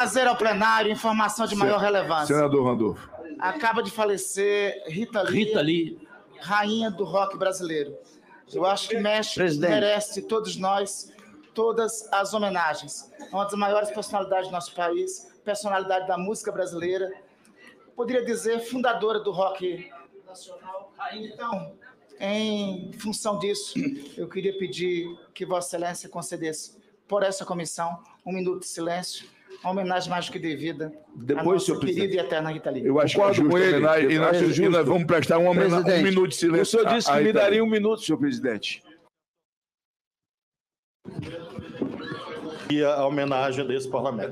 Prazer ao plenário, informação de maior relevância. Senador Randolfo. Acaba de falecer Rita Lee, rainha do rock brasileiro. Eu acho que merece todos nós, todas as homenagens. Uma das maiores personalidades do nosso país, personalidade da música brasileira. Poderia dizer, fundadora do rock nacional. Então, em função disso, eu queria pedir que Vossa Excelência concedesse, por essa comissão, um minuto de silêncio. Uma homenagem mais do que devida. Depois, senhor presidente, e eterna Rita Lee. Eu acho que é justo, Inácio Júnior, nós vamos prestar uma homenagem, um minuto de silêncio. O senhor disse que me daria um minuto, senhor presidente. E a homenagem desse parlamento.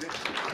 Thank you.